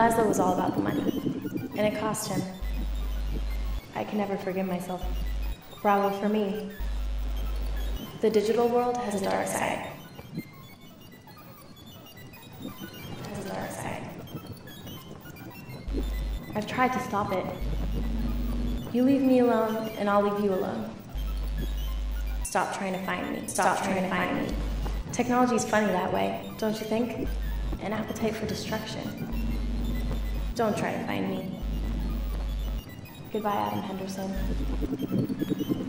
Lazlo was all about the money, and it cost him. I can never forgive myself. Bravo for me. The digital world has a dark side. I've tried to stop it. You leave me alone, and I'll leave you alone. Stop trying to find me. Stop trying to find me. Technology's funny that way, don't you think? An appetite for destruction. Don't try to find me. Goodbye, Adam Henderson.